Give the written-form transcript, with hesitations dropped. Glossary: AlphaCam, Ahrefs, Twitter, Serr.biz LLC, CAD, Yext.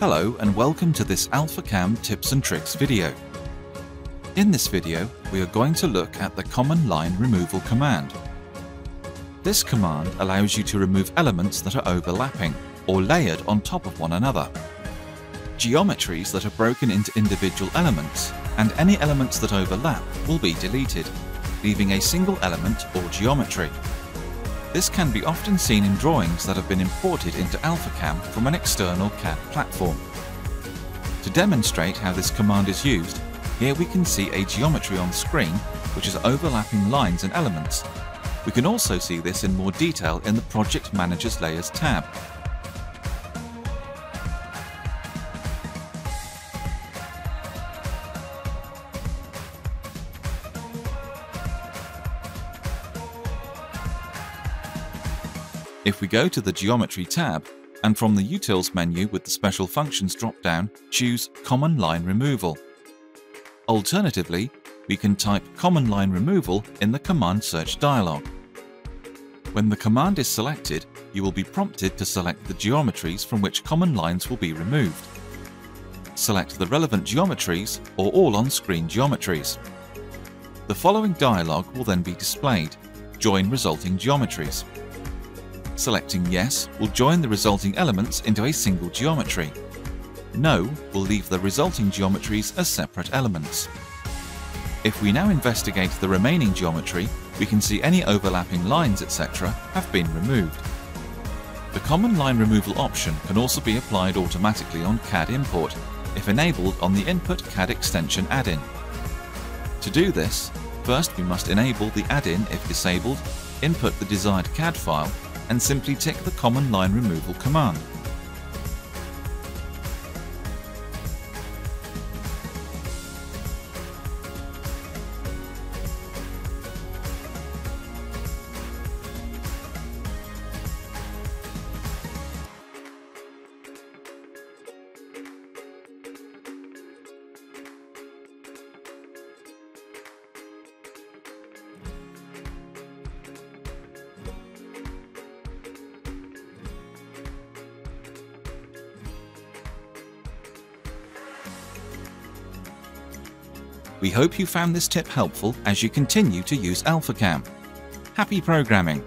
Hello and welcome to this AlphaCam tips and tricks video. In this video we are going to look at the common line removal command. This command allows you to remove elements that are overlapping or layered on top of one another, geometries that are broken into individual elements, and any elements that overlap will be deleted, leaving a single element or geometry. This can be often seen in drawings that have been imported into AlphaCam from an external CAD platform. To demonstrate how this command is used, here we can see a geometry on screen which is overlapping lines and elements. We can also see this in more detail in the Project Manager's Layers tab. If we go to the Geometry tab, and from the Utils menu with the Special Functions drop-down, choose Common Line Removal. Alternatively, we can type Common Line Removal in the Command Search dialog. When the command is selected, you will be prompted to select the geometries from which common lines will be removed. Select the relevant geometries or all on-screen geometries. The following dialog will then be displayed, Join Resulting Geometries. Selecting Yes will join the resulting elements into a single geometry. No will leave the resulting geometries as separate elements. If we now investigate the remaining geometry, we can see any overlapping lines, etc., have been removed. The common line removal option can also be applied automatically on CAD import, if enabled on the input CAD extension add-in. To do this, first we must enable the add-in if disabled, input the desired CAD file, and simply tick the common line removal command. We hope you found this tip helpful as you continue to use AlphaCam. Happy programming!